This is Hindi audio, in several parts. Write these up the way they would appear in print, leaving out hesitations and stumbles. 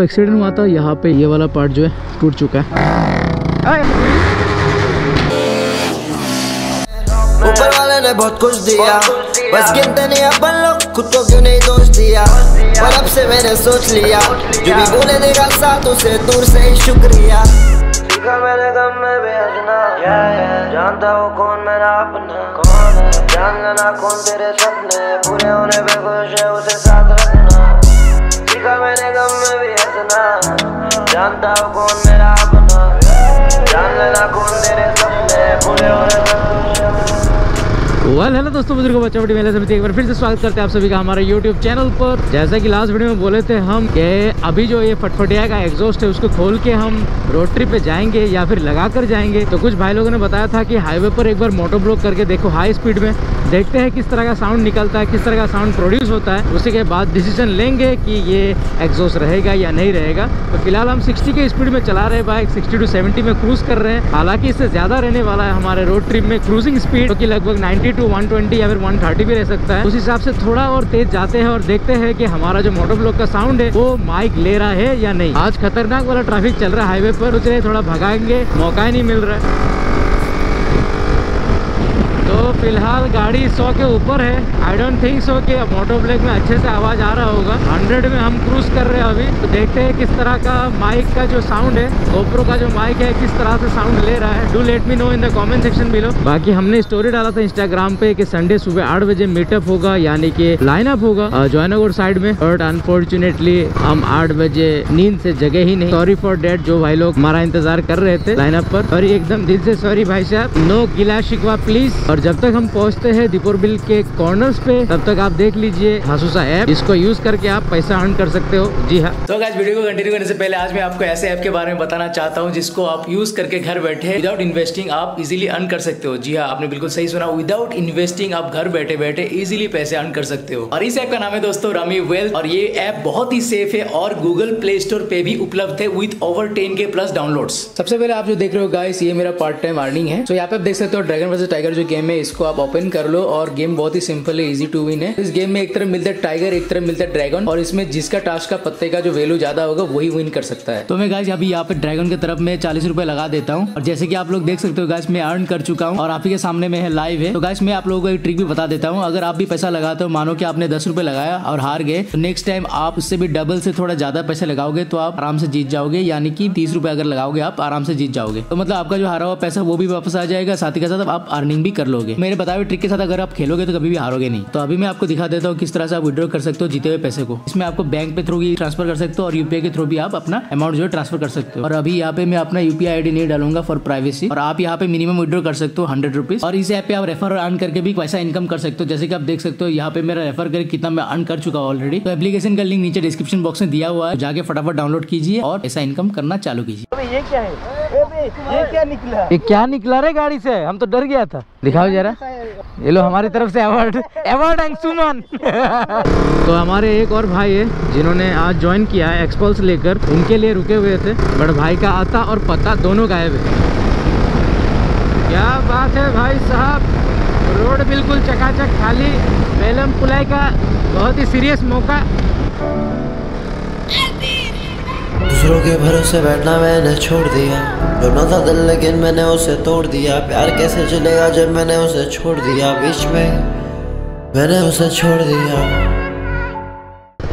तो एक्सीडेंट हुआ था यहाँ पे, ये वाला पार्ट जो है टूट चुका है। ऊपर वाले ने बहुत कुछ दिया, बस गिनते नहीं अपन लोग खुद को क्यों नहीं दोष दिया। पर अब से मैंने सोच लिया, जो भी बोले देगा साथ उसे दूर से ही शुक्रिया। सीखा मैंने गम में भी हंसना, जानता हूँ कौन मेरा अपना कौन है, जान लेना कौन तेरे सपने पूरे होने पे खुश है उसे साथ रखना। सीखा मैंने गम में भी हंसना, जानता हूँ कौन मेरा अपना, जान लेना कौन तेरे सपने पूरे होने पे। वेल हेलो दोस्तों, बुजुर्गों बच्चों बड़ी मेले समिति एक बार फिर से स्वागत करते हैं आप सभी का हमारे YouTube चैनल पर। जैसा कि लास्ट वीडियो में बोले थे हम कि अभी जो ये फटफटिया का एग्जॉस्ट है उसको खोल के हम रोड ट्रिप पे जाएंगे या फिर लगा कर जाएंगे। तो कुछ भाई लोगों ने बताया था कि हाईवे पर एक बार मोटो ब्लॉक करके देखो हाई स्पीड में, देखते हैं किस तरह का साउंड निकलता है, किस तरह का साउंड प्रोड्यूस होता है, उसी के बाद डिसीजन लेंगे कि ये एग्जॉस्ट रहेगा या नहीं रहेगा। तो फिलहाल हम 60 के स्पीड में चला रहे बाइक, 60 to 70 में क्रूज कर रहे हैं। हालांकि इससे ज़्यादा रहने वाला है हमारे रोड ट्रिप में क्रूजिंग स्पीड, जो कि लगभग 90 to 120 या फिर 130 भी रह सकता है। उस हिसाब से थोड़ा और तेज जाते हैं और देखते हैं कि हमारा जो मोटो ब्लॉक का साउंड है वो माइक ले रहा है या नहीं। आज खतरनाक वाला ट्रैफिक चल रहा है हाईवे पर, उसे थोड़ा भगाएंगे, मौका ही नहीं मिल रहा है। तो फिलहाल गाड़ी 100 के ऊपर है, आई डोंट थिंक सो कि अब मोटो ब्लॉक में अच्छे से आवाज़ आ रहा होगा। 100 में हम क्रूज कर रहे हैं अभी, तो देखते हैं किस तरह का माइक का जो साउंड है, GoPro का जो माइक है किस तरह से साउंड ले रहा है। Do let me know in the comment section below. बाकी हमने स्टोरी डाला था इंस्टाग्राम पे कि संडे सुबह 8 बजे मीटअप होगा, यानी कि लाइनअप होगा जयनगर साइड में, बट अनफॉर्चुनेटली हम 8 बजे नींद से जगे ही नहीं। सॉरी फॉर डेट जो भाई लोग हमारा इंतजार कर रहे थे लाइनअप पर, और एकदम दिल से सॉरी भाई साहब, नो गिला शिकवा प्लीज। और जब तक हम पहुंचते हैं दीपोर बिल के कॉर्नर्स पे, तब तक आप देख लीजिए हासूसा ऐप, इसको यूज करके आप पैसा अर्न कर सकते हो। जी हाँ। तो गाइस वीडियो को कंटिन्यू करने से पहले आज मैं आपको ऐसे ऐप के बारे में बताना चाहता हूँ जिसको आप यूज करके घर बैठे विदाउट इन्वेस्टिंग आप इजिली अर्न कर सकते हो। जी हाँ, आपने बिल्कुल सही सुना, विदाउट इन्वेस्टिंग आप घर बैठे बैठे इजिली पैसे अर्न कर सकते हो। और इस ऐप का नाम है दोस्तों रामी वेल्थ, और ये ऐप बहुत ही सेफ है और गूगल प्ले स्टोर पे भी उपलब्ध है विद ओवर 10K+ डाउनलोड। सबसे पहले आप जो देख रहे हो गाइस, ये मेरा पार्ट टाइम अर्निंग है। तो यहाँ पे आप देख सकते हो ड्रैगन टाइगर जो गेम है, इसको आप ओपन कर लो, और गेम बहुत ही सिंपल है, इजी टू विन है। इस गेम में एक तरफ मिलता है टाइगर, एक तरफ मिलता है ड्रैगन, और इसमें जिसका टास्क का पत्ते का जो वैल्यू ज्यादा होगा वही विन कर सकता है। तो मैं गाइस अभी यहाँ पे ड्रैगन की तरफ मैं 40 रुपए लगा देता हूँ, और जैसे कि आप लोग देख सकते हो गाइस मैं अर्न कर चुका हूँ और आप ही के सामने में है, लाइव है। तो गाइस मैं आप लोगों को एक ट्रिक भी बता देता हूँ, अगर आप भी पैसा लगाते हो, मानो कि आपने 10 रुपए लगाया और हार गए, तो नेक्स्ट टाइम आप उससे भी डबल से थोड़ा ज्यादा पैसे लगाओगे तो आप आराम से जीत जाओगे। यानी कि 30 रुपए अगर लगाओगे आप आराम से जीत जाओगे, तो मतलब आपका जो हारा हुआ पैसा वो भी वापस आ जाएगा, साथ ही के साथ आप अर्निंग भी कर लोगे। मेरे बताए हुए ट्रिक के साथ अगर आप खेलोगे तो कभी भी हारोगे नहीं। तो अभी मैं आपको दिखा देता हूँ किस तरह से आप विड्रॉ कर सकते हो जीते हुए पैसे को। इसमें आपको बैंक पे थ्रू भी ट्रांसफर कर सकते हो और यूपीआई के थ्रू भी आप अपना अमाउंट जो है ट्रांसफर कर सकते हो। और अभी यहाँ पे मैं अपना यूपीआई आईडी नहीं डालूंगा फॉर प्राइवेसी, और आप यहाँ पे मिनिमम विड्रॉ कर सकते हो 100 रुपीज, और इस ऐप पे आप रेफर अर्न करके भी पैसा इनकम कर सकते हो। जैसे कि आप देख सकते हो यहाँ पे मेरा रेफर करके कितना मैं अर्न कर चुका हूँ ऑलरेडी। तो एप्लीकेशन का लिंक नीचे डिस्क्रिप्शन बॉक्स में दिया हुआ है, जाके फटाफट डाउनलोड कीजिए और पैसा इनकम करना चालू कीजिए। ये क्या है, ये क्या निकला, ये क्या निकला रे गाड़ी से, हम तो डर गया था। दिखाओ जरा, ये लो हमारी तरफ से अवार्ड, अवार्ड अंशुमन। तो हमारे एक और भाई है जिन्होंने आज ज्वाइन किया है एक्सपल्स लेकर, उनके लिए रुके हुए थे, बट भाई का आता और पता दोनों गायब है। क्या बात है भाई साहब, रोड बिल्कुल चकाचक खाली, बेलम पुलाई का बहुत ही सीरियस मौका। दूसरों के भरोसे बैठना मैंने छोड़ दिया, रोना था दिल लेकिन मैंने उसे तोड़ दिया। प्यार कैसे चलेगा जब मैंने उसे छोड़ दिया, बीच में मैंने उसे छोड़ दिया।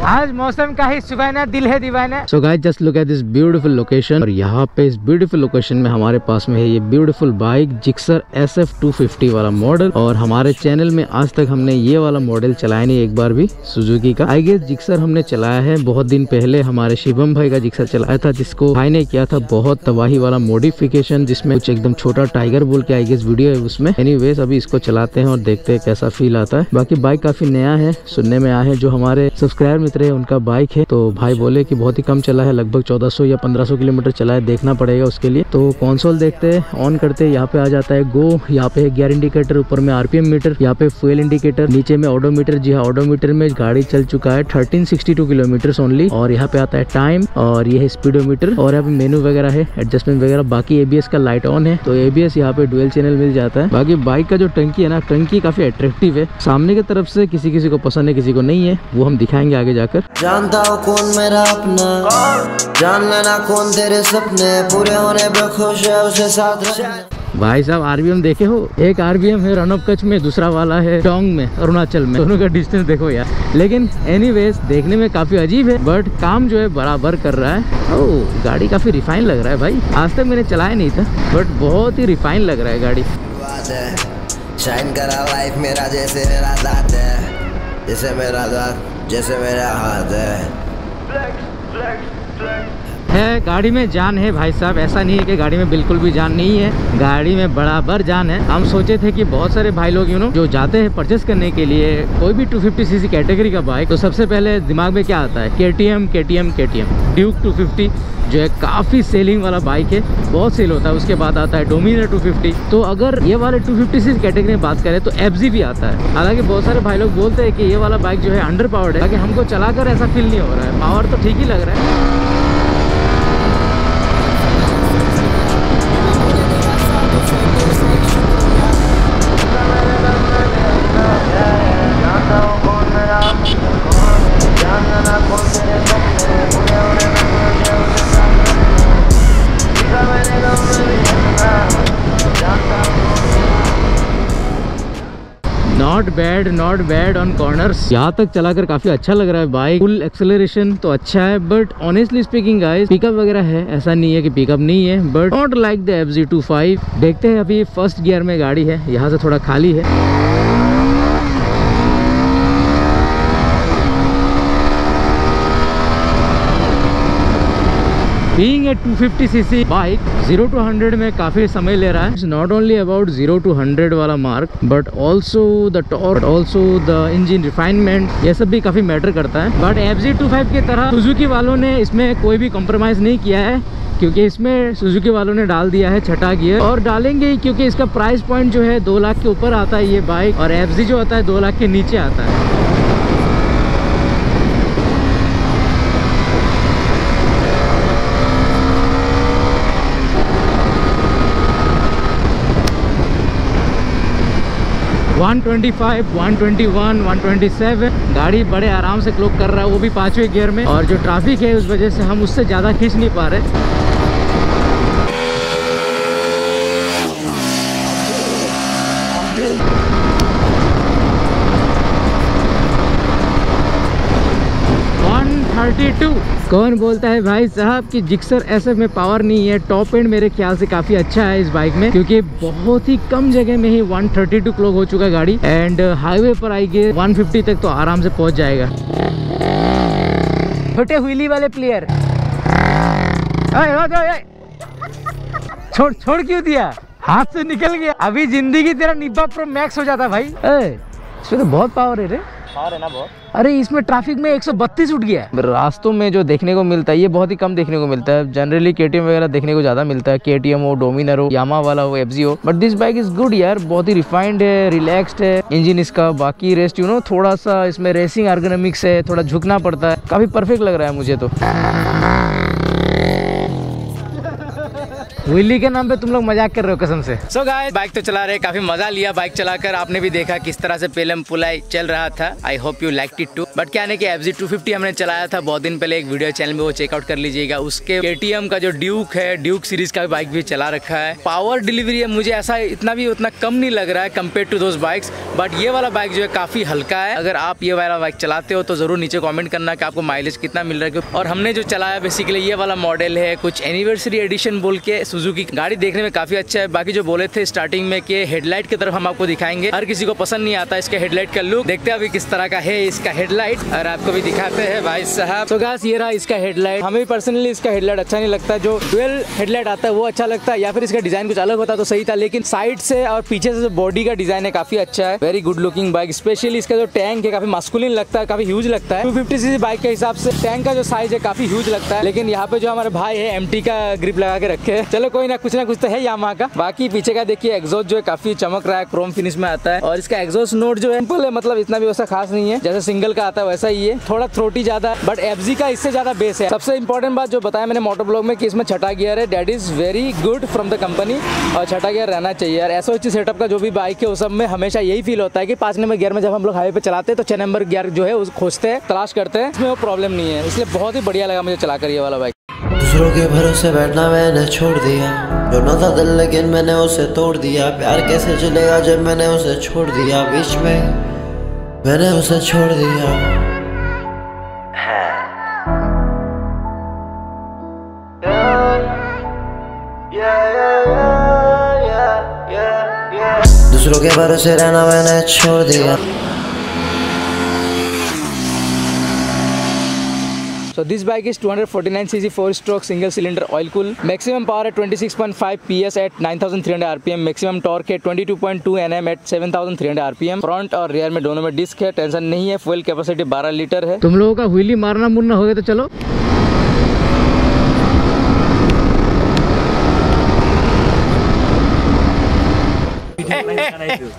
आज मौसम का ही सुगाना, दिल है दीवाना। So guys just look at this beautiful location, और यहाँ पे इस ब्यूटीफुल लोकेशन में हमारे पास में है ये ब्यूटीफुल बाइक जिक्सर SF 250 वाला मॉडल, और हमारे चैनल में आज तक हमने ये वाला मॉडल चलाया नहीं एक बार भी सुजुकी का। आई गेस जिक्सर हमने चलाया है बहुत दिन पहले, हमारे शिवम भाई का जिक्सर चलाया था, जिसको भाई ने किया था बहुत तबाही वाला मॉडिफिकेशन, जिसमें कुछ एकदम छोटा टाइगर बोल के आई गेस वीडियो है उसमें। एनीवेज अभी इसको चलाते हैं और देखते हैं कैसा फील आता है। बाकी बाइक काफी नया है, सुनने में आया है जो हमारे सब्सक्राइबर है उनका बाइक है, तो भाई बोले कि बहुत ही कम चला है, लगभग 1400 या 1500 किलोमीटर चला है, देखना पड़ेगा उसके लिए। तो कंसोल देखते हैं, ऑन करते हैं, यहाँ पे आ जाता है गो, यहाँ पे गियर इंडिकेटर, ऊपर में आरपीएम मीटर, यहाँ पे फ्यूल इंडिकेटर, नीचे में ऑडोमीटर। जी हाँ, ऑडोमीटर में गाड़ी चल चुका है 1362 किलोमीटर ओनली, और यहाँ पे आता है टाइम, और यह है स्पीडोमीटर, और यहाँ पे मेनू वगैरह है, एडजस्टमेंट वगैरह। बाकी ABS का लाइट ऑन है, तो ABS यहाँ पे डुअल चैनल मिल जाता है। बाकी बाइक का जो टंकी है ना, टंकी काफी अट्रैक्टिव है सामने की तरफ से, किसी किसी को पसंद है किसी को नहीं है, वो हम दिखाएंगे आगे। जाकर। जानता हूँ कौन मेरा अपना, जान लेना कौन तेरे सपने पूरे होने पे खुश है उसे साथ रखना। भाई साहब आरबीएम देखे हो, एक आरबीएम है रण ऑफ कच्छ में, दूसरा वाला है टोंग में अरुणाचल में, दोनों का डिस्टेंस देखो यार। लेकिन एनीवेज देखने में काफी अजीब है बट काम जो है बराबर कर रहा है। ओह गाड़ी काफी रिफाइन लग रहा है भाई, आज तक मैंने चलाया नहीं था बट बहुत ही रिफाइन लग रहा है गाड़ी। शाइन करा लाइफ मेरा जैसे मेरा दांत है, जैसे मेरा दांत जैसे मेरा हाथ है। है गाड़ी में जान है भाई साहब, ऐसा नहीं है कि गाड़ी में बिल्कुल भी जान नहीं है, गाड़ी में बराबर जान है। हम सोचे थे कि बहुत सारे भाई लोग यू नो जो जाते हैं परचेस करने के लिए कोई भी 250 सीसी कैटेगरी का बाइक, तो सबसे पहले दिमाग में क्या आता है KTM ड्यूक 250 जो है काफ़ी सेलिंग वाला बाइक है, बहुत सेल होता है। उसके बाद आता है डोमिनर 250, तो अगर ये वाले 250 सीसी कैटेगरी में बात करें तो FZ भी आता है। हालांकि बहुत सारे भाई लोग बोलते हैं कि ये वाला बाइक जो है अंडर पावर्ड है, ताकि हमको चलाकर ऐसा फील नहीं हो रहा है, पावर तो ठीक ही लग रहा है। नॉट बैड ऑन कॉर्नर्स, यहाँ तक चलाकर काफी अच्छा लग रहा है बाइक। फुल एक्सेलरेशन तो अच्छा है but honestly speaking guys pickup वगैरह है, ऐसा नहीं है कि पिकअप नहीं है but not like the FZ 250। देखते हैं, अभी फर्स्ट गियर में गाड़ी है, यहाँ से थोड़ा खाली है। Being a 250cc bike 0 to 100 में काफी समय ले रहा है। It's not only about 0 to 100 वाला mark but also the torque, also the engine refinement, ये सब भी काफी मैटर करता है। बट FZ 250 की तरह सुजुकी वालों ने इसमें कोई भी कॉम्प्रोमाइज नहीं किया है, क्योंकि इसमें सुजुकी वालों ने डाल दिया है छठा गियर और डालेंगे, क्योंकि इसका प्राइस पॉइंट जो है 2 लाख के ऊपर आता है ये बाइक और FZ जो आता है 2 लाख के नीचे आता है। $125, $121, $127 गाड़ी बड़े आराम से क्लोक कर रहा है, वो भी 5वें गियर में। और जो ट्रैफिक है उस वजह से हम उससे ज़्यादा खींच नहीं पा रहे। कौन बोलता है भाई साहब कि जिक्सर SF में पावर नहीं है। टॉप एंड मेरे ख्याल से काफी अच्छा है इस बाइक में, क्योंकि बहुत ही कम जगह में ही 132 क्लॉक हो चुका है गाड़ी एंड हाईवे पर आएगी 150 तक तो आराम से पहुंच जाएगा। छोटे व्हीली वाले प्लेयर छोड़ क्यों दिया, हाथ से निकल गया। अभी जिंदगी तेरा निब्बा प्रो मैक्स हो जाता भाई। इसमें तो बहुत पावर है रे, पावर है ना बहुत। अरे इसमें ट्रैफिक में 132 उठ गया है। रास्तों में जो देखने को मिलता है ये बहुत ही कम देखने को मिलता है, जनरली KTM वगैरह देखने को ज्यादा मिलता है, KTM हो, डोमिनर हो, यामा वाला हो, FZ हो। But this bike is good यार, बहुत ही रिफाइंड है, रिलैक्स्ड है इंजन इसका। बाकी रेस्ट यू नो थोड़ा सा इसमें रेसिंग आर्गोनॉमिक्स है, थोड़ा झुकना पड़ता है, काफी परफेक्ट लग रहा है मुझे तो। व्हीली के नाम पे तुम लोग मजाक कर रहे हो कसम से। सो गाइस बाइक तो चला रहे, काफी मजा लिया बाइक चलाकर। आपने भी देखा किस तरह से पेलम पुलाई चल रहा था। I hope you like it too. But क्या है कि FZ 250 हमने चलाया था बहुत दिन पहले, एक वीडियो चैनल में वो चेकआउट कर लीजिएगा। उसके KTM का जो ड्यूक है, ड्यूक सीरीज का बाइक भी चला रखा है। पावर डिलीवरी मुझे ऐसा इतना भी उतना कम नहीं लग रहा है compare to those bikes, but ये वाला बाइक जो है काफी हल्का है। अगर आप ये वाला बाइक चलाते हो तो जरूर नीचे कॉमेंट करना कि आपको माइलेज कितना मिल रहा है। और हमने जो चलाया बेसिकली ये वाला मॉडल है, कुछ एनिवर्सरी एडिशन बोल के सुजुकी। गाड़ी देखने में काफी अच्छा है। बाकी जो बोले थे स्टार्टिंग में कि हेडलाइट की तरफ हम आपको दिखाएंगे, हर किसी को पसंद नहीं आता इसके हेडलाइट का लुक। देखते हैं अभी किस तरह का है इसका हेडलाइट और आपको भी दिखाते हैं भाई साहब। तो गाइस ये रहा इसका हेडलाइट। हमें पर्सनली इसका हेडलाइट अच्छा नहीं लगता, जो डुअल हेडलाइट आता है वो अच्छा लगता है, या फिर इसका डिजाइन कुछ अलग होता तो सही था। लेकिन साइड से और पीछे से बॉडी का डिजाइन है काफी अच्छा है, very good looking bike. Specially इसका जो टैंक है काफी मास्कुलिन लगता है, काफी ह्यूज लगता है। 250cc बाइक के हिसाब से टैंक का जो साइज है काफी ह्यूज लगता है, लेकिन यहाँ पे जो हमारे भाई है MT का ग्रिप लगा के रखे से। चलो कोई ना कुछ तो है यामाहा का। बाकी पीछे का देखिए एग्जॉस्ट जो है काफी चमक रहा है, क्रोम फिनिश में आता है। और इसका एग्जॉस्ट नोट जो है सिंपल है, मतलब इतना भी वैसा खास नहीं है, जैसे सिंगल का आता है वैसा ही है, थोड़ा थ्रोटी ज्यादा है, बट एफजी का इससे ज्यादा बेस है। सबसे इंपॉर्टेंट बात जो बताया मैंने मोटर ब्लॉग में कि इसमें छठा गियर है, that is very good from the company, और छठा गियर रहना चाहिए। और एसओएचसी सेटअप का जो भी बाइक है उस सब में हमेशा यही फील होता है कि 5 नंबर गियर में जब हम लोग हाईवे पे चलाते हैं तो 6 नंबर गियर जो है उस खोजते हैं, तलाश करते हैं, इसमें वो प्रॉब्लम नहीं है। इसलिए बहुत ही बढ़िया लगा मुझे चलाकर ये वाला बाइक। दूसरों के भरोसे बैठना मैंने छोड़ दिया, दोनों था दिल लेकिन मैंने उसे तोड़ दिया, प्यार कैसे चलेगा जब मैंने उसे छोड़ दिया, बीच में मैंने उसे छोड़ दिया। दूसरों के भरोसे रहना मैंने छोड़ दिया। So this bike is 249cc 4-stroke single cylinder oil cool. Maximum power at 26.5 PS at 9300 RPM. Maximum torque है 22.2 Nm at 7300 RPM. Front और rear में दोनों में डिस्क है, टेंशन नहीं है। फ्यूल कैपेसिटी 12 लीटर है। तुम लोगों का व्हीली मारना मुन्ना हो गया तो चलो।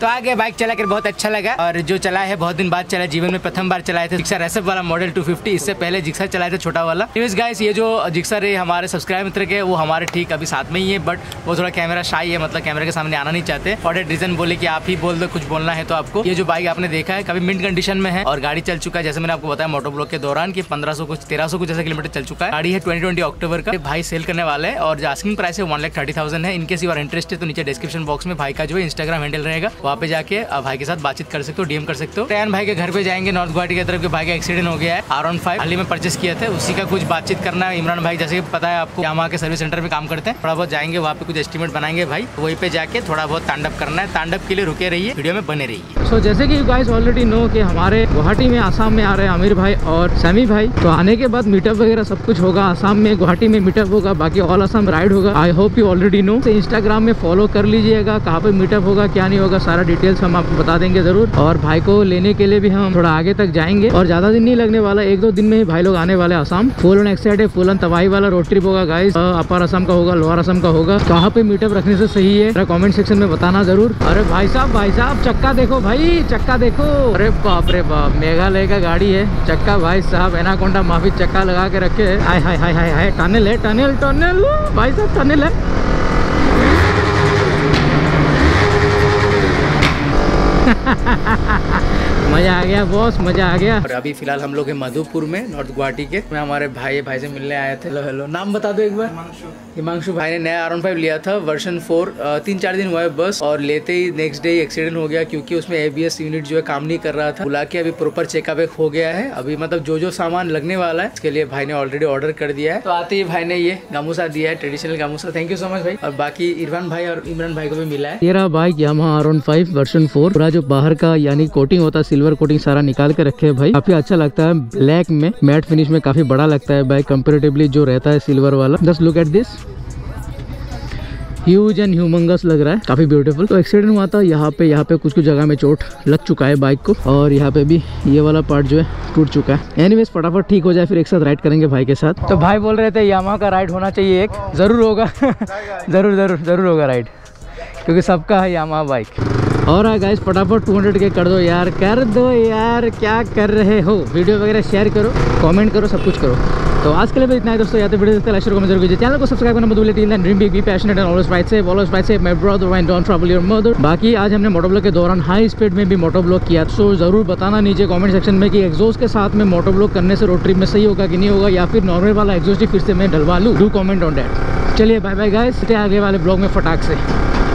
तो आगे बाइक चलाकर बहुत अच्छा लगा, और जो चला है बहुत दिन बाद चला, जीवन में प्रथम बार चलाए थे जिक्सर SF वाला मॉडल 250। इससे पहले जिक्सर चलाए थे छोटा वाला। एनीवेज गाइस, ये जो जिक्सर है हमारे सब्सक्राइब मित्र के, वो हमारे ठीक अभी साथ में ही है, बट वो थोड़ा कैमरा शाई है, मतलब कैमरा के सामने आना नहीं चाहते। और डेट रीजन बोले कि आप ही बोल दो कुछ बोलना है तो आपको। ये जो बाइक आपने देखा है कभी मिंट कंडीशन में है, और गाड़ी चल चुका है जैसे मैंने आपको बताया मोटो ब्लॉक के दौरान की 1500 कुछ 1300 कुछ जैसे किलोमीटर चल चुका है। गाड़ी है 2020 अक्टूबर का, भाई सेल करने वाला है, और आस्किंग प्राइस है 1,30,000 है। इनकेस यू आर इंटरेस्टेड तो नीचे डिस्क्रिप्शन बॉक्स में भाई का जो इंस्टाग्राम हैंडल रहेगा, वहाँ पे जाके भाई के साथ बातचीत कर सकते हो, डीएम कर सकते हो। ट्रैन भाई के घर पे जाएंगे, नॉर्थ गुवाहाटी की तरफ के भाई का एक्सीडेंट हो गया है, R15 हाल ही में परचेस किया था, उसी का कुछ बातचीत करना है। इमरान भाई जैसे कि पता है आपको यामाहा के सर्विस सेंटर में काम करते हैं, थोड़ा बहुत जाएंगे वहाँ पे कुछ एस्टिमेट बनाएंगे भाई, वहीं पे जाके थोड़ा बहुत तांडव करना है। तांडव के लिए रुके रहिए, वीडियो में बने रहिए। सो जैसे कि यू गाइस ऑलरेडी नो कि हमारे गुवाहाटी में आसाम में आ रहे हैं आमिर भाई और सैमी भाई, तो आने के बाद मीटअप वगैरह सब कुछ होगा। आसाम में गुवाहाटी में मीटअप होगा, बाकी ऑल आसाम राइड होगा। I hope you already know. Instagram में फॉलो कर लीजिएगा, कहाँ पे मीटअप होगा क्या नहीं होगा सारा डिटेल्स हम आपको बता देंगे जरूर। और भाई को लेने के लिए भी हम थोड़ा आगे तक जाएंगे, और ज्यादा दिन नहीं लगने वाला, 1-2 दिन में ही भाई लोग आने वाले Assam. Full on excited, full on तबाही वाला रोड ट्रिप होगा गाइस। अपर असम का होगा, लोअर असम का होगा। कहाँ पे मीटअप रखने से सही है कमेंट सेक्शन में बताना जरूर। अरे भाई साहब चक्का देखो भाई, चक्का देखो, अरे बाप रे बाप, मेघालय का गाड़ी है चक्का, भाई साहब एनाकोंडा माफी चक्का लगा के रखे है। हाय हाय हाय हाय हाय, टनल है, टनल भाई साहब, टनल है। मजा आ गया बॉस, मजा आ गया। और अभी फिलहाल हम लोग हैं मधुपुर में, नॉर्थ गुवाहाटी के में। हमारे भाई से मिलने आए थे। हेलो हेलो, नाम बता दो एक बार। हिमांशु भाई ने नया R15 लिया था, वर्जन 4, 3-4 दिन हुआ है बस, और लेते ही नेक्स्ट डे एक्सीडेंट हो गया, क्योंकि उसमें ABS यूनिट जो है काम नहीं कर रहा था। बुला के अभी प्रॉपर चेकअप हो गया है, अभी मतलब जो सामान लगने वाला है इसके लिए भाई ने ऑलरेडी ऑर्डर कर दिया है। तो आते ही भाई ने ये गामूसा दिया है, traditional gamusa, thank you so much भाई। और बाकी इरफान भाई और इमरान भाई को भी मिला है। तेरा बाइक यामाहा R15 वर्जन 4, पूरा जो बाहर का यानी कोटिंग होता है सिल्वर कोटिंग सारा निकाल के रखे है भाई, काफी अच्छा लगता है। ब्लैक में मैट फिनिश में काफी बड़ा लगता है बाइक कंपेरेटिवली जो रहता है सिल्वर वाला। Just look at this, huge and humongous लग रहा है, काफी ब्यूटीफुल। तो एक्सीडेंट हुआ था यहाँ पे कुछ जगह में चोट लग चुका है बाइक को, और यहाँ पे भी ये वाला पार्ट जो है टूट चुका है। एनीवेज फटाफट ठीक हो जाए, फिर एक साथ राइड करेंगे भाई के साथ। तो भाई बोल रहे थे यामाहा का राइड होना चाहिए, एक जरूर होगा। जरूर होगा राइड, क्योंकि सबका है यामाहा बाइक। और गाइस फटाफट 200 के कर दो यार, क्या कर रहे हो। वीडियो वगैरह शेयर करो, कमेंट करो, सब कुछ करो। तो आज के लिए इतना ही दोस्तों, या तो वीडियो देखते लाइक शेयर कमेंट जरूर कीजिए, चैनल को सब्सक्राइब करना मत भूलिए। Dream big, be passionate and always ride safe, my brother and don't trouble your mother. बाकी आज हमने मोटो ब्लॉक के दौरान हाई स्पीड में भी मोटो ब्लॉक किया, सो जरूर बताना नीचे कमेंट सेक्शन में कि एग्जॉस्ट के साथ में मोटो ब्लॉक करने से रोड ट्रिप में सही होगा कि नहीं होगा, या फिर नॉर्मल वाला एग्जॉस्ट ही फिर से मैं डलवा लूँ। Do comment on that. चलिए बाय बाय गाइस, आगे वाले ब्लॉग में फटाक से।